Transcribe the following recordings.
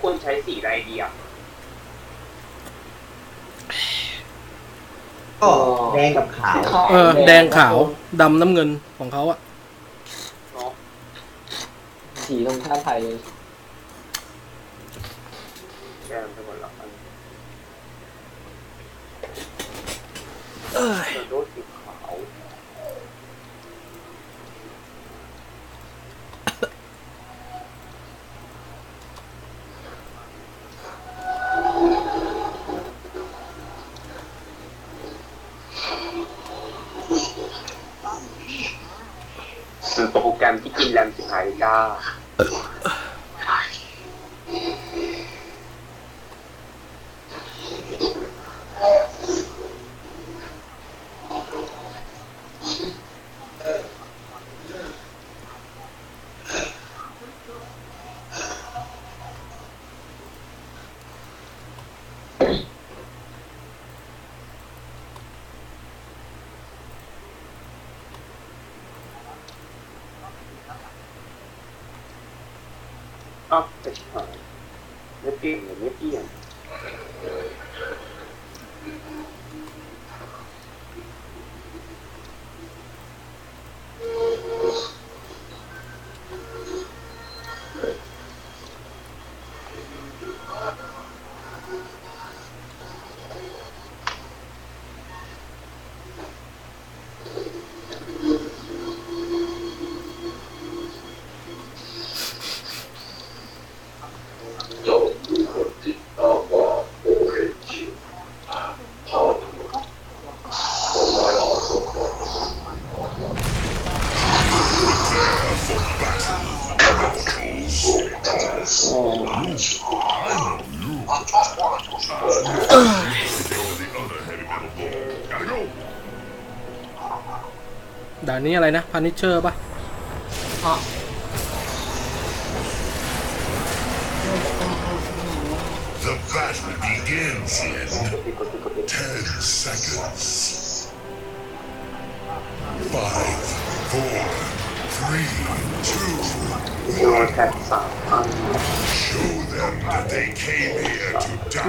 ควรใช้สีอะไรดีอ่ะก็แดงกับขาวแดงขาวดำน้ำเงินของเขาอ่ะสีตรงข้ามไทยเลยแดงไปหมดแล้วโดนสีขาวโปรแกรมที่กินแรงสุดท้ายก็ด่านนี้อะไรนะพานิชเชอร์ป่ะ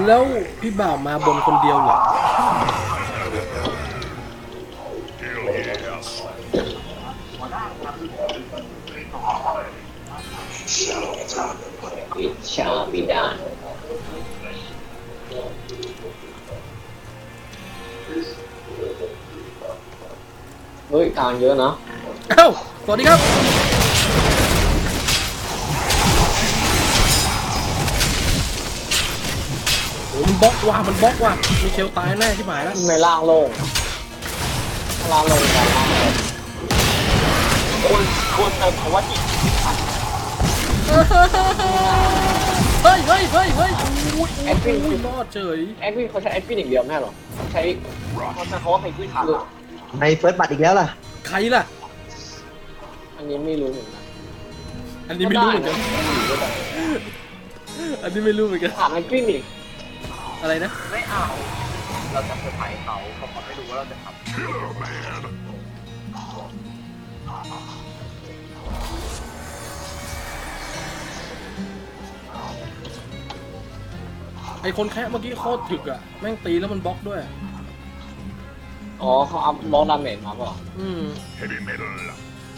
แล้วพี่บ่าวมาบนคนเดียวเหรอShall be done. Ơi, càng nhiều nữa. Ơ, xin đi các. Mình bóc qua, Michel tay nè, chứ mày đó. Mày lang lông. Lang lông cả. Ôi, ôi, tao quá chị.เฮ้ยแอดวินรอดเฉยแอดวินเขาใช้แอดวินอย่างเดียวแน่หรอใช้เขาว่าใครขึ้นขาในเฟิร์สบัตอีกแล้วล่ะใครล่ะอันนี้ไม่รู้เหมือนกันถามแอดวินอีกอะไรนะไม่เอาเราจะเซอร์ไพรส์เขาเขาขอไม่รู้ว่าเราจะทำไอคนแค่เมื่อกี้โคตรถึกอ่ะแม่งตีแล้วมันบล็อกด้วยอ๋อเขาอัพบล็อกดาเมจมาเปล่า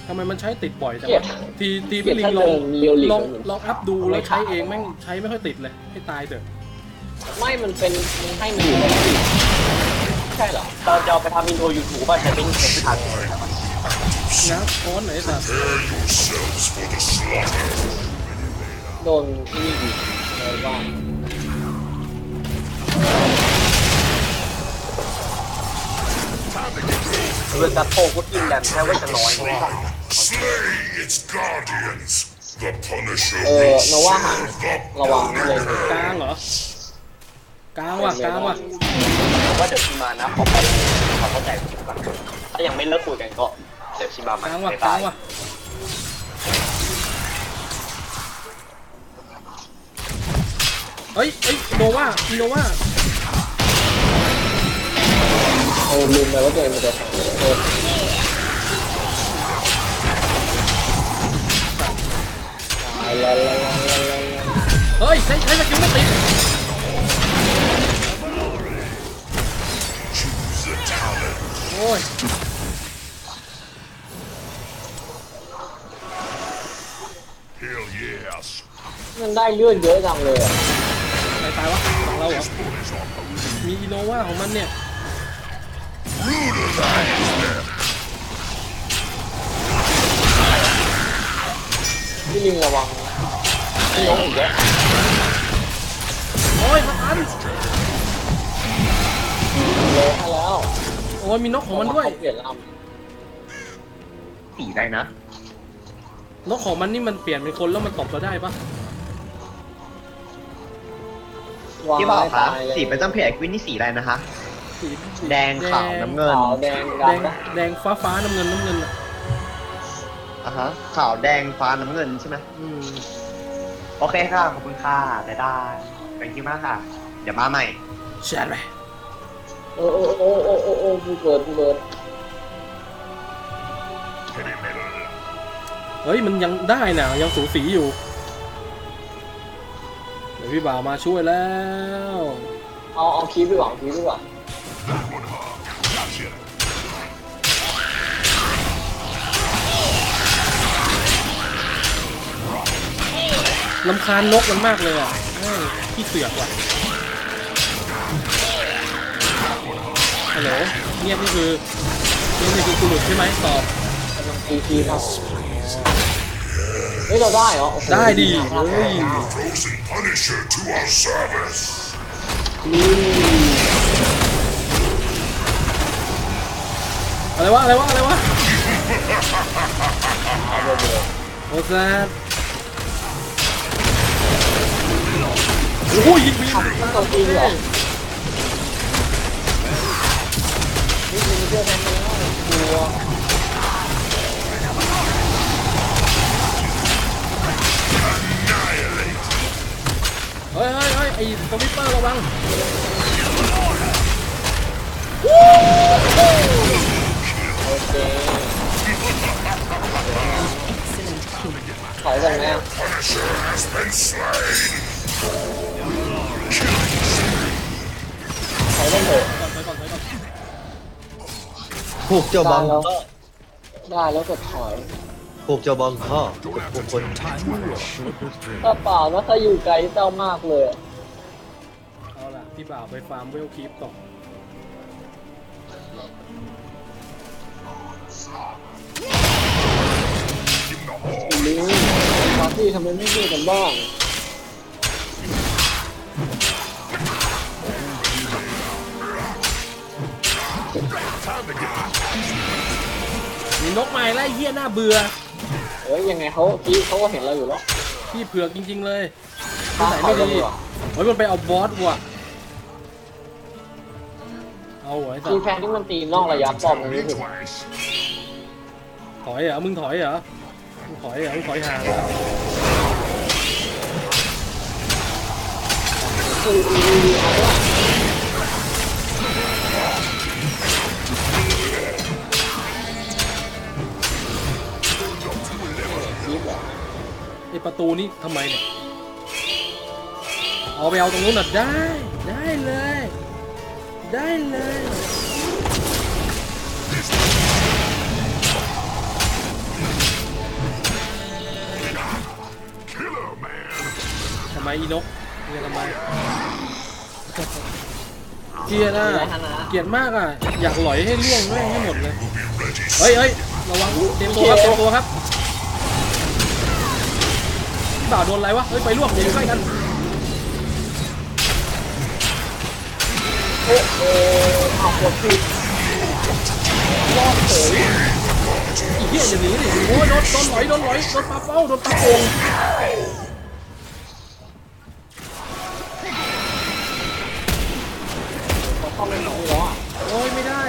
ทำไมมันใช้ติดบ่อยจังวะทีไม่ลิงลองอัพดูแล้วใช้เองแม่งใช้ไม่ค่อยติดเลยให้ตายเถอะไม่มันเป็นมันให้มันอยู่ในนี้ใช่เหรอตอนจะไปทำอินโทรยูทูบอ่ะใช้เป็นเทปทันนะโค้ดไหนสัตว์โดนที่นี่เลยว่าเวลาโตก็กินแดนแค่ว่าจะน้อยนะเราว่าหางระวังเลยกลางเหรอกลางว่ะว่าเดี๋ยวชิมานะขอไปขอเข้าใจก่อนถ้ายังไม่เลิกคุยกันก็เดี๋ยวชิมาใหม่กลางว่ะเอ้ยโนว่าโอ้ลืมไปว่าตัวเองมันจะตายแล้วเฮ้ ฮ้ยใช้สกิลไม่ติดโอ้ยมันได้เลื่อนเยอะจังเลยอะอะไรตายวะของเราเหรอมีอินโนวาของมันเนี่ยพี่ลิงระวังพี่น้องอีกแล้วโอ้ยมันอันโลให้แล้วโอ้ยมีนกของมันด้วยตีได้นะนกของมันนี่มันเปลี่ยนเป็นคนแล้วมันตบเราได้ปะที่บอกค่ะสีประจำเพจควินนี่สีอะไรนะคะแดงขาวน้ำเงินแดงฟ้าน้ำเงินอ่ะฮะขาวแดงฟ้าน้ำเงินใช่ไหมโอเคค่ะขอบคุณค่ะได้เป็นที่มากค่ะเดี๋ยวมาใหม่เชิญไปโอ้บูเบิร์ดเฮ้ยมันยังได้นะยังสูสีอยู่เดี๋ยวพี่บ่าวมาช่วยแล้วเอาคีบพี่บ่าวคีบพี่บ่าวลำคาญนกมันมากเลยอ่ะพี่เสือกว่ะฮัลโหลเงียบนี่คือกูหลุดใช่ไหมตอบกำลังตีทีเราเฮ้ยเราได้เหรอได้ดีเฮ้ยอะไรวะโอ้แซ่บโอ้ยยิงบินตัวจริงเหรอนี่คือเรื่องอะไรตัวเฮ้ยไอ้คอมพิวเตอร์ระวังโอเคถอยได้ไหมถอยได้เถอะผูกเจ้าบังก็ได้แล้วก็ถอยผูกเจ้าบังข้อผูกคนถ้าเปล่าแล้วถ้าอยู่ไกลเจ้ามากเลยเอาล่ะที่เปล่าไปฟาร์มเวลคีปต่อลิงปาร์ตี้ทำไมไม่เจอกันบ้างมีนกไม้ไล่เหี้ยหน้าเบื่อเอ้ยยังไงเขาก็เห็นเราอยู่แล้วพี่เผือกจริงๆเลยที่ไหนไม่ดีเฮ้ยมันไปเอาบอสว่ะเอาไว้ตีแฟนที่มันตีนอกระยะป้อมตรงนี้ถอยเหรอมึงถอยห่างไอประตูนี่ทำไมเนี่ยเอาไปเอาตรงนู้นน่ะได้เลยทำไมอีนกเนี่ยทำไมเกียร์น่ะเกียร์มากอ่ะอยากหลอยให้ล่วงแม่งให้หมดเลยเฮ้ยระวังเต็มตัวครับบ่าวโดนอะไรวะเฮ้ยไปร่วมอยู่ใกล้กันโอ้โหเอาหัวผิดรอดเฉยอีเหี้ยอย่างนี้ดิโอ้ยโดนหลอยโดนปลาเป้าโดนปลาโป่งเข้าไปหนองล้อโอ้ยไม่ได้ไ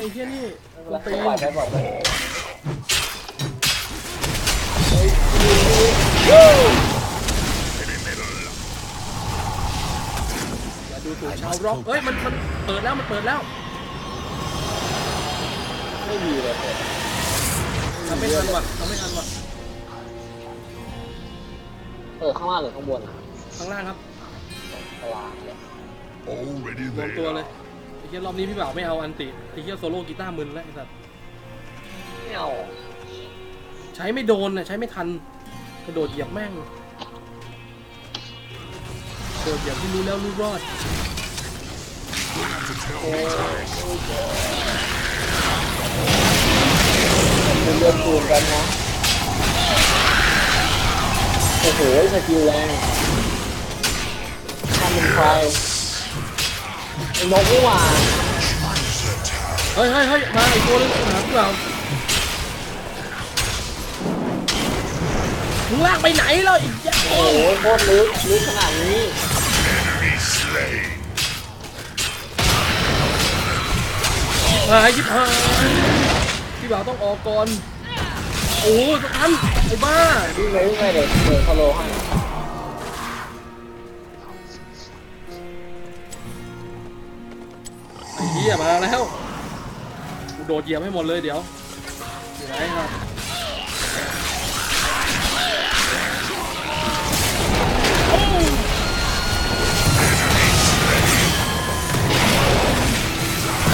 อ้เหี้ยนี่ตีอย่าดูถูกชาวร็อกเฮ้ยมันเปิดแล้วไม่ดีเลยทำไม่ทันว่ะเออข้างล่างหรือข้างบน ข้างล่างครับกลางเลยรวมตัวเลยไอ้เหี้ยรอบนี้พี่บ่าวไม่เอาอันติไอ้เหี้ยโซโล่กีตาร์มึนแล้วไอ้สัตว์ไม่เอาใช้ไม่โดนนะใช้ไม่ทันกระโดดเหยียบแม่งกระโดดเหยียบที่รู้แล้วรู้รอดโอ้เป็นเรื่องตูนกันนะโอ้โหสกิลแรงข้ามเป็นไฟนกหวานเฮ้ยมาอีกตัวนึงหาพวกเรามึงลากไปไหนแล้วอีกอย่างโอ้โหโคตรลึกขนาดนี้มาให้ยิบหายพี่บ่าวต้องออกก่อนโอ้ยทันไอ้บ้าวิ่งเลยเดี๋ยวคาร์โลให้ไอ้เหี้ยมาแล้วโดดเหยียบให้หมดเลยเดี๋ยวอยู่ไหนครับ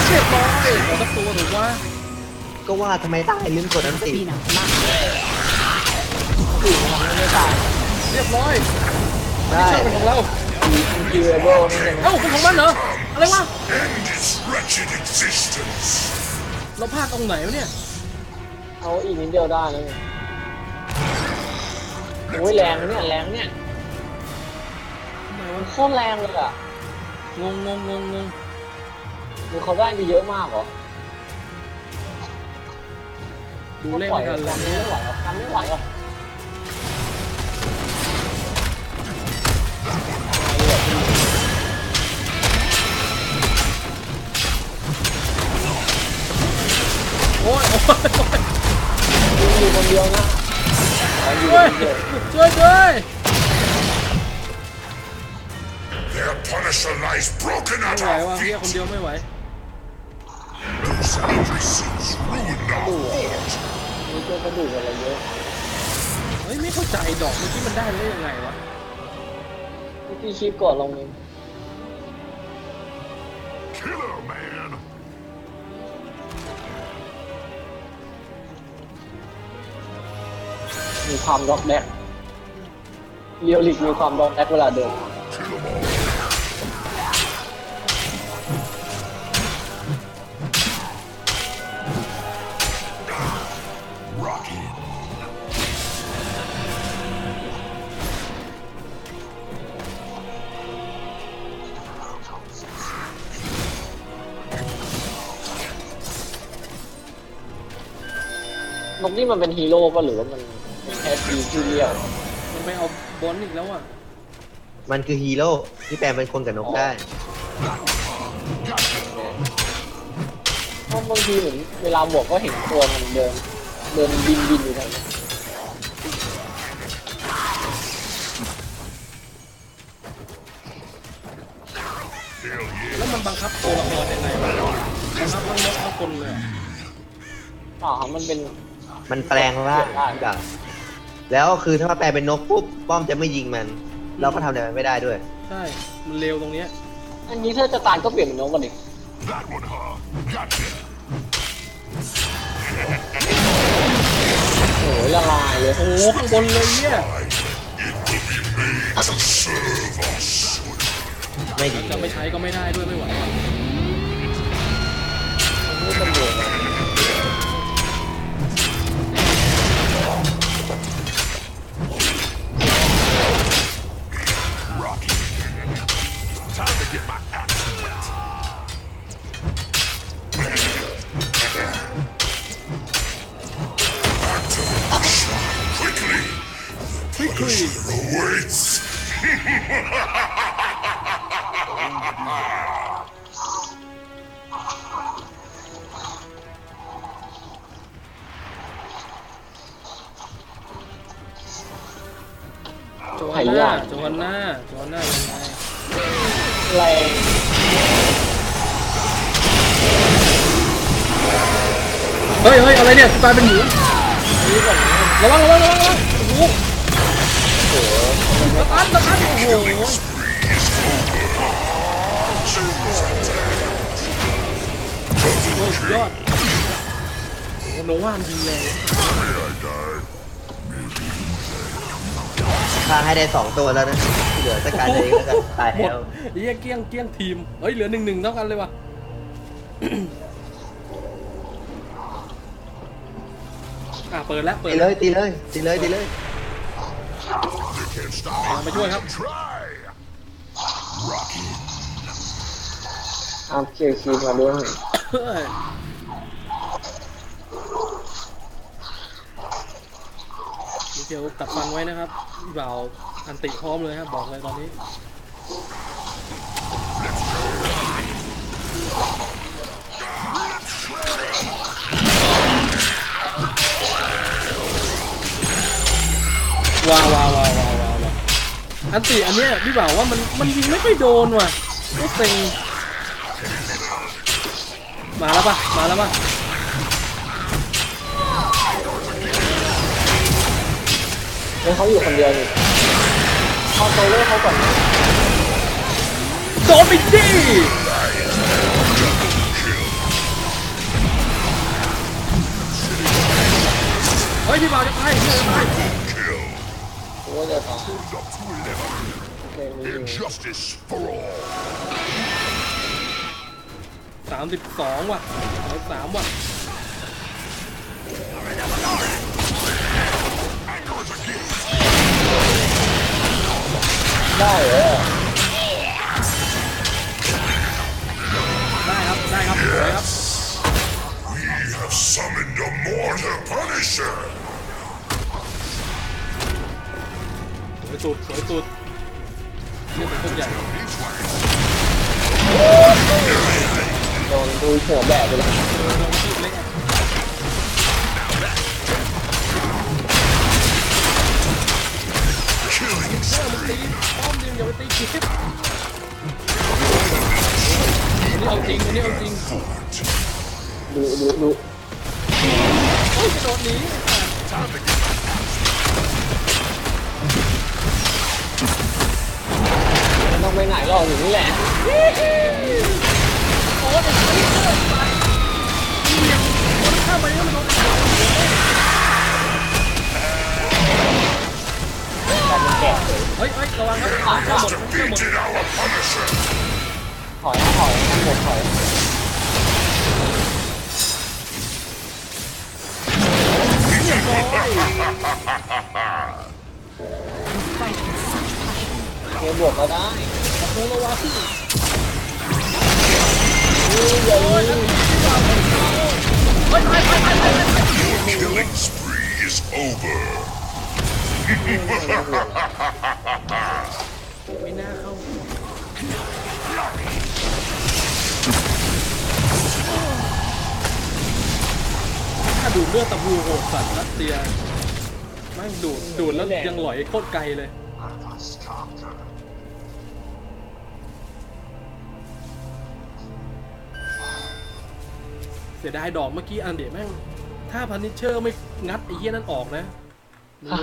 เจ็บร้อยขอสักตัวหรือว่าก็ว่าทำไมตายลืมกดอันติตีนะไม่ตายเรียบร้อยได้เป็นของเราคิวเอเบิลเอ้าเป็นของมันเหรออะไรวะเราพลาดตรงไหนวะเนี่ยเอาอีกนิดเดียวได้แล้วเนี่ยโอ้ยแรงเนี่ยมันโคตรแรงเลยอะงงคือเขาได้ไปเยอะมากเหรอดูเล่นกันเลยไม่ไหวหรอกโอ้ยอยู่คนเดียวนะช่วยไม่ไหวว่ะเพี้ยคนเดียวไม่ไหวมีตัวกระดูกอะไรเยอะเฮ้ยไม่เข้าใจดอกเมื่อกี้มันได้ได้ยังไงวะเมื่อกี้ชีพก่อนลงเองมีความดอกแดกเรียวลิกมีความดอกแดกเวลาเดินนกนี่มันเป็นฮีโร่ป่ะหรือว่ามันแค่ดีชื่อเรียกมันไม่เอาบอลอีกแล้วอ่ะมันคือฮีโร่ที่แปลเป็นคนกับนกได้เพราะบางทีเหมือนเวลาบวกก็เห็นตัวมันเดินบินอยู่นะแล้วมันบังคับตัวละครยังไงบังคับมันไม่เอาคนเลยอ๋อมันเป็นมันแปลงร่างแล้วคือถ้าแปลงเป็นนกปุ๊บป้อมจะไม่ยิงมันเราก็ทำอะไรมันไม่ได้ด้วยใช่มันเร็วตรงนี้อันนี้ถ้าจะตายก็เปลี่ยนเป็นนกกันดิโอ้ยละลายเลยโอ้ข้างบนเลยเนี่ยไม่ดีจะไม่ใช้ก็ไม่ได้ด้วยไม่ไหวจวนหน้าอะไรเฮ้ยอะไรเนี่ยตายเป็นหมูระวังโอ้โห โหอันโอ้โหยอดโนว่ามันดีเลยฆ่าให้ได้2ตัวแล้วนะเหลือแต่การเองก็ตายแล้วไอ้เกี้ยงทีมเฮ้ยเหลือ1-1เท่ากันเลยว่ะเปิดแล้วเปิดเลยตีเลยมาช่วยครับเอาเกี่ยวคีมาด้วยเดี๋ยวตัดฟันไว้นะครับบ่าวอันติพร้อมเลยครับบอกเลยตอนนี้ว้าวอันติอันเนี้ยพี่บ่าวว่ามันยิงไม่ค่อยโดนว่ะก็เซ็งมาแล้วป่ะเขาอยู่คนเดียวนี่เอาโซโล่เขาก่อนโดนไปดิเฮ้ยพี่บ่าวจะไปโอ้ยจะ32ว่ะ3ว่ะได้ครับครับ We have summoned a mortal punisher สวยสุดนี่เป็นคนใหญ่โดนดูหัวแบบเลยอันนี้เอาจริงดูโอ้ยโดนหนีต้องไปไหนหรอกอยู่นี่แหละโอ้ยมันข้ามไปแล้วมันโดนเฮ้ยระวังครับหมดถอยทั้งหมดถอยเกมบวกก็ได้ต้องระวังThe killing spree is over ไม่น่าเข้าถ้าดูดเลือดตะบูโหดสัตว์รัสเซียไม่ดูดแล้วยังหลอยโคตรไกลเลยเสียดายดอกเมื่อกี้อันเดะแม่งถ้าพันนิเชอร์ไม่งัดไอ้เหี้ยนั่นออกนะ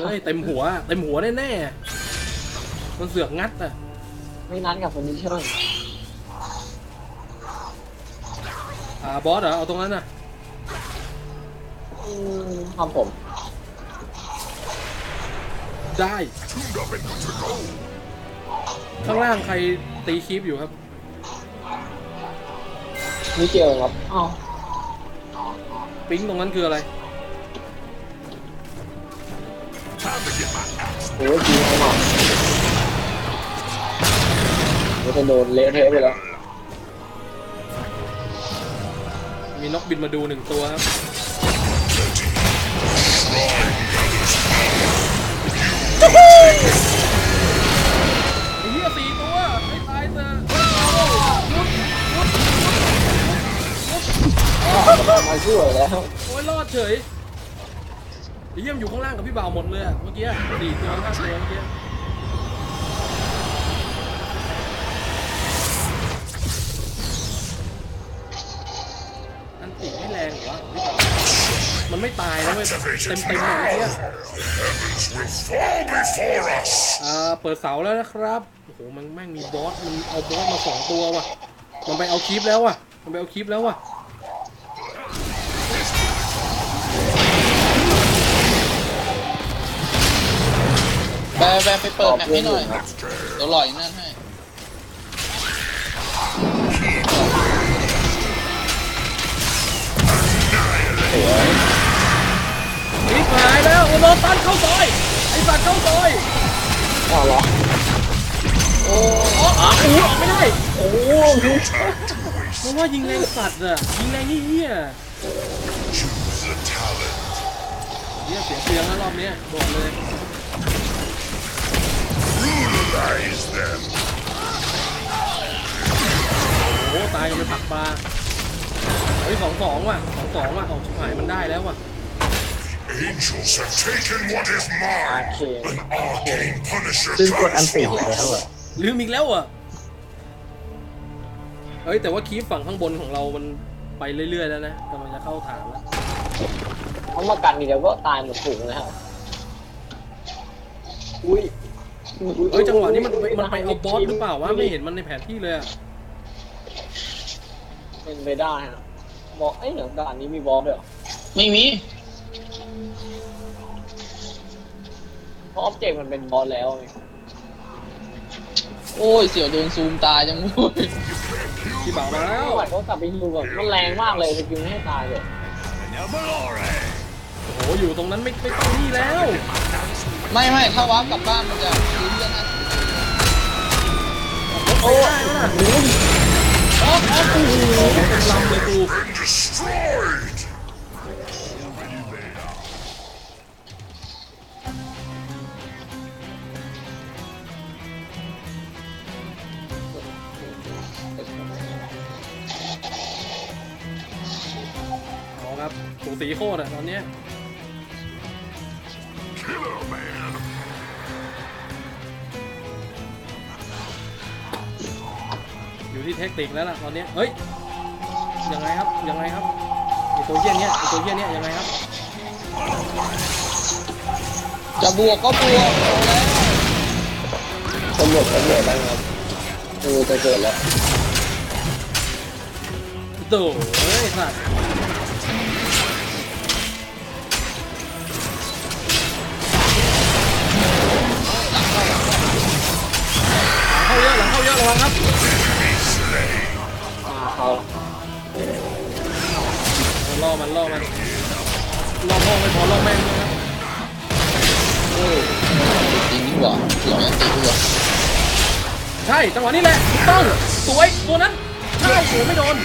เลยเต็มหัวแน่ๆมันเสือกงัดอะไม่นัดกับพันนิเชอร์บอสเหรอเอาตรงนั้นนะทำผมได้ข้างล่างใครตีคลิปอยู่ครับนี่เกี่ยวครับอ้าวปิ้งตรงนั้นคืออะไรโอ้ยดีมากเราจะโดนเละเทะไปแล้วมีนกบินมาดู1ตัวครับไอ้เหี้ย4ตัวไม่ตายซะมาช่วยแล้วโอ้ยรอดเฉยไอ้เหี้ยอยู่ข้างล่างกับพี่บ่าวหมดเลยเมื่อกี้4ตัวข้างตัวเมื่อกี้ มันไม่ตายนะเว้ยเต็มๆแบบนี้เปิดเสาแล้วนะครับโอ้โหมันแม่งมีบอสมันเอาบอสมาสองตัวว่ะมันไปเอาคลิปแล้วว่ะแวะไปเปิดแมปให้หน่อยเดี๋ยวลอยนั่นให้นี่หายแล้วโอโนตันเข้าซอยไอ้สัตว์เข้าซอยอ้าวเหรอโอ้โหอ้าวไม่ได้โอ้โหเพราะว่ายิงแรงสัตว์อะยิงแรงนี่เหี้ยเสียเปลืองนะรอบนี้บอกเลยโอ้ตายกันไปผักปลาเฮ้ย2-2ว่ะ2-2ว่ะออกชิบหายมันได้แล้วว่ะซึ่งกดอันติแล้วอ่ะลืมอีกแล้วอ่ะเฮ้ยแต่ว่าคีฟฝั่งข้างบนของเรามันไปเรื่อยๆแล้วนะกำลังจะเข้าฐานแล้วเขามากันอีกแล้วก็ตายหมดถุงนะครับอุ้ยเฮ้ยจังหวะนี้มันไปเอาบอสหรือเปล่าวะไม่เห็นมันในแผนที่เลยอ่ะเป็นไปได้ฮะบอกไอ้หนังด่านนี้มีบอสด้วยไม่มีเพราะออบเจกต์มันเป็นบอสแล้วโอ้ยเสี่ยวโดนซูมตายจังเลยที่บอกมาแล้วเขากลับไปดูแบบมันแรงมากเลยสกิลไม่ให้ตายเลยโอ้อยู่ตรงนั้นไม่ตรงนี้แล้วไม่ถ้าวาร์ปกลับบ้านมันจะลุ้นเรื่องนั้นโอ้ยโอ้โหลำเลยกูเอาครับสูสีโคตรอ่ะตอนนี้ที่เทคนิคแล้วล่ะตอนนี้เฮ้ยยังไงครับไอตัวเยี่ยนเนี้ยยังไงครับจะบวกก็บวกตำรวจได้ครับดูจะเกิดแล้วโดเฮ้ยสัตว์หลังเข้าเยอะระวังครับล่อมันล่อพ่อไม่พอล่อแม่งด้วยนะโอ้ยจริงนี่หว่าหล่อยันตีกูเลยใช่จังหวะนี้แหละต้องสวยตัวนั้นใช่สวยไม่โดน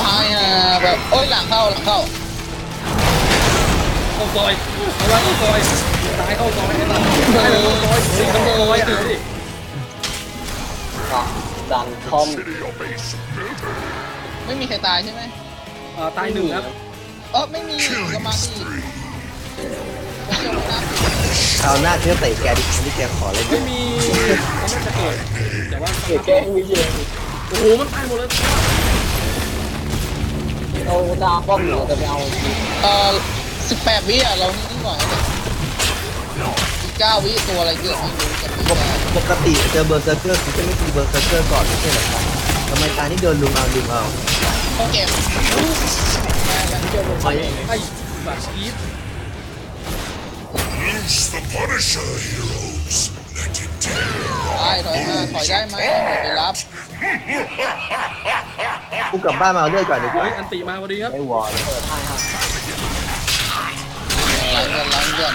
ตายอ่ะแบบโอ้ยหลังเข้าเข้าซอยตายเข้าซอยตายเลยเข้าซอยสิเข้าซอยตื่นดิดันคอมไม่มีใครตายใช่ไหมตายหนึ่งครับไม่มีก็มาสิเอาหน้าเที่ยวเตะแกดิฉันที่แกขอเลยไม่มีก็ไม่จะเกิดแต่ว่าแกมีเยอะโอ้โหมันตายหมดแล้วเอาดาป้อมเหรอแต่ไม่เอา18วิอ่ะเรานี่หน่อย9วิตัวอะไรเยอะปกติเจอเบอร์เซอร์เกอร์คือจะไม่ตีเบอร์เซอร์เกอร์ก่อนไม่ใช่หรอครับทำไมตานี่เดินลุมเอาโอเคไอ้บักอีฟถอยได้ไหมไปรับกูกลับบ้านมาเอาเรื่องก่อนดีกว่าอันตีมาพอดีครับไอ้วอร์หลังเดือน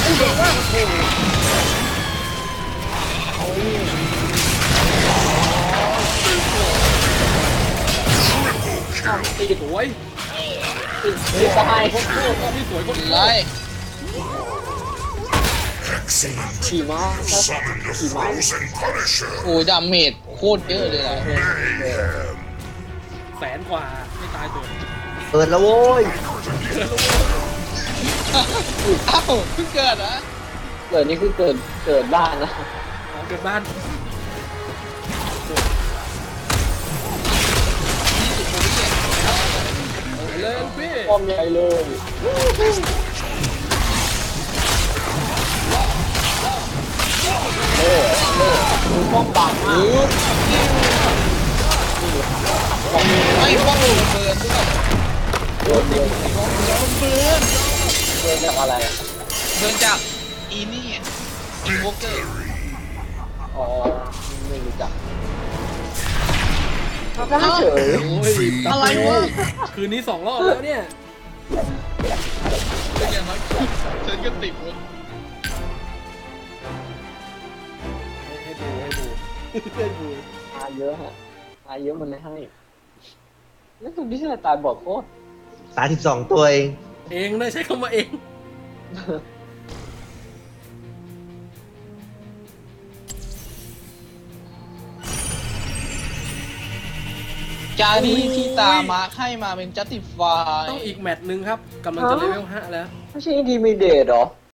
ไม่เดือดว่า ตีสวยตีสบายคนเที่ยวก็ไม่สวยคนไรขี่ม้าขี่ม้าโอ้ยดาเมจโคตรเยอะเลยนะแสนกว่าไม่ตายตัวเกิดแล้วโว้ยอ้าวเพิ่งเกิดนะเกิดนี่คือเกิดบ้านนะเกิดบ้านเล่นพี่ป้อมใหญ่เลยป้อมปากมากไม่ป้อมเบิร์นด้วยโดนเบิร์นจากอะไรเบิร์นจากอีนี่อีวอเกอร์อ๋อไม่รู้จักอะไรวะคืนนี้สองรอบแล้วเนี่ยเป็นยังไงฉันก็ติดวะให้ดูตายเยอะฮะตายเยอะมันไม่ให้แล้วคุณพี่ชายตายบอกโคตร32ตัวเองนะใช้คำว่าเองจารีที่ตามาให้มาเป็นจัสติฟายต้องอีกแมตช์นึงครับกำลังจะเลเวล 5แล้วไม่ใช่ดีไม่เดทหรอ